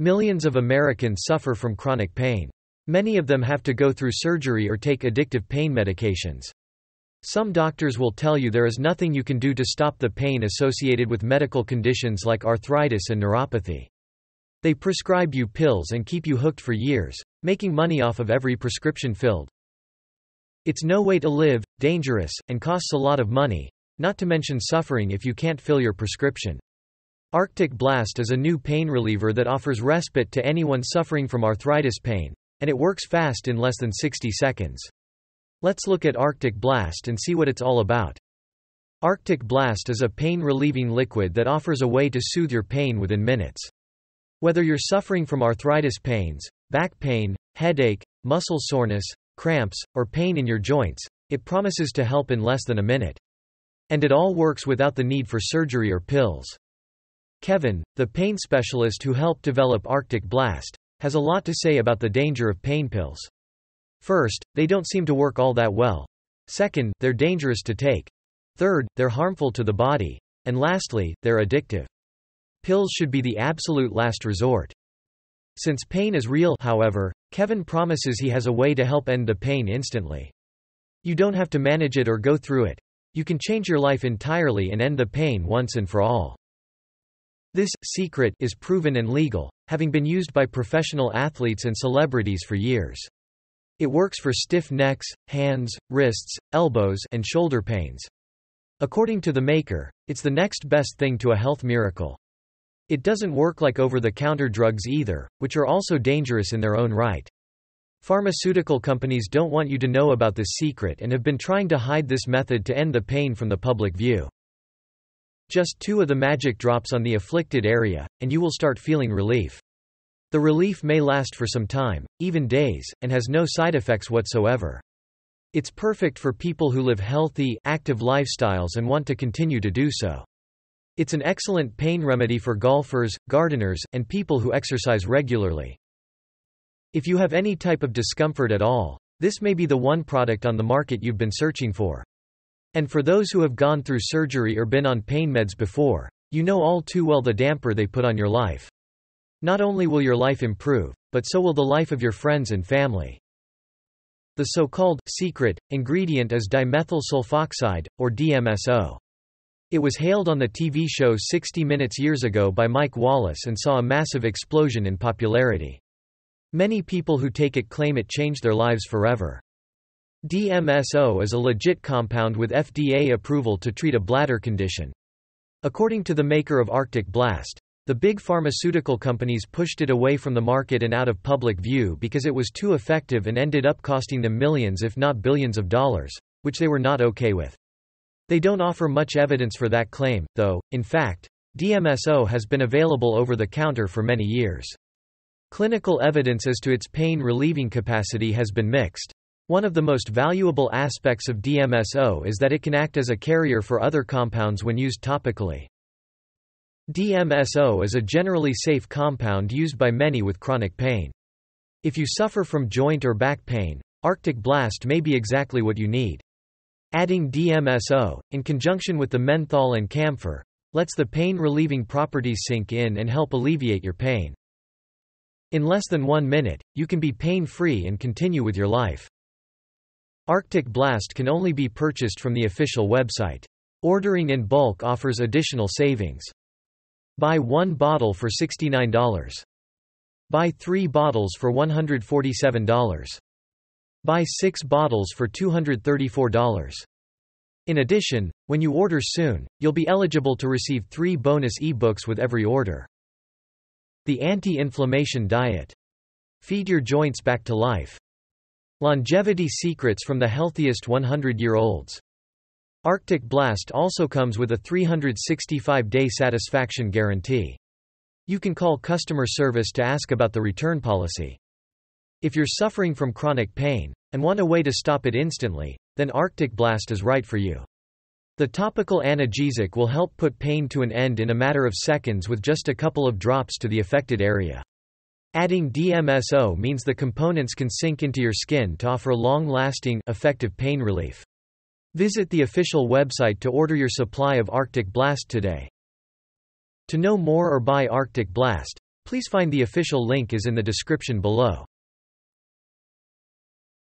Millions of Americans suffer from chronic pain. Many of them have to go through surgery or take addictive pain medications. Some doctors will tell you there is nothing you can do to stop the pain associated with medical conditions like arthritis and neuropathy. They prescribe you pills and keep you hooked for years, making money off of every prescription filled. It's no way to live, dangerous, and costs a lot of money, not to mention suffering if you can't fill your prescription. Arctic Blast is a new pain reliever that offers respite to anyone suffering from arthritis pain, and it works fast in less than 60 seconds. Let's look at Arctic Blast and see what it's all about. Arctic Blast is a pain-relieving liquid that offers a way to soothe your pain within minutes. Whether you're suffering from arthritis pains, back pain, headache, muscle soreness, cramps, or pain in your joints, it promises to help in less than a minute. And it all works without the need for surgery or pills. Kevin, the pain specialist who helped develop Arctic Blast, has a lot to say about the danger of pain pills. First, they don't seem to work all that well. Second, they're dangerous to take. Third, they're harmful to the body. And lastly, they're addictive. Pills should be the absolute last resort. Since pain is real, however, Kevin promises he has a way to help end the pain instantly. You don't have to manage it or go through it. You can change your life entirely and end the pain once and for all. This secret is proven and legal, having been used by professional athletes and celebrities for years. It works for stiff necks, hands, wrists, elbows, and shoulder pains. According to the maker, it's the next best thing to a health miracle. It doesn't work like over-the-counter drugs either, which are also dangerous in their own right. Pharmaceutical companies don't want you to know about this secret and have been trying to hide this method to end the pain from the public view. Just 2 of the magic drops on the afflicted area, and you will start feeling relief. The relief may last for some time, even days, and has no side effects whatsoever. It's perfect for people who live healthy, active lifestyles and want to continue to do so. It's an excellent pain remedy for golfers, gardeners, and people who exercise regularly. If you have any type of discomfort at all, this may be the one product on the market you've been searching for. And for those who have gone through surgery or been on pain meds before, you know all too well the damper they put on your life. Not only will your life improve, but so will the life of your friends and family. The so-called secret ingredient is dimethyl sulfoxide, or DMSO. It was hailed on the TV show 60 Minutes years ago by Mike Wallace and saw a massive explosion in popularity. Many people who take it claim it changed their lives forever. DMSO is a legit compound with FDA approval to treat a bladder condition. According to the maker of Arctic Blast, the big pharmaceutical companies pushed it away from the market and out of public view because it was too effective and ended up costing them millions if not billions of dollars, which they were not okay with. They don't offer much evidence for that claim, though. In fact, DMSO has been available over the counter for many years. Clinical evidence as to its pain-relieving capacity has been mixed. One of the most valuable aspects of DMSO is that it can act as a carrier for other compounds when used topically. DMSO is a generally safe compound used by many with chronic pain. If you suffer from joint or back pain, Arctic Blast may be exactly what you need. Adding DMSO, in conjunction with the menthol and camphor, lets the pain-relieving properties sink in and help alleviate your pain. In less than 1 minute, you can be pain-free and continue with your life. Arctic Blast can only be purchased from the official website. Ordering in bulk offers additional savings. Buy 1 bottle for $69. Buy 3 bottles for $147. Buy 6 bottles for $234. In addition, when you order soon, you'll be eligible to receive 3 bonus ebooks with every order. The anti-inflammation diet. Feed your joints back to life. Longevity secrets from the healthiest 100-year-olds. Arctic Blast also comes with a 365-day satisfaction guarantee. You can call customer service to ask about the return policy. If you're suffering from chronic pain and want a way to stop it instantly, then Arctic Blast is right for you. The topical analgesic will help put pain to an end in a matter of seconds with just a couple of drops to the affected area. Adding DMSO means the components can sink into your skin to offer long-lasting, effective pain relief. Visit the official website to order your supply of Arctic Blast today. To know more or buy Arctic Blast, Please find the official link is in the description below.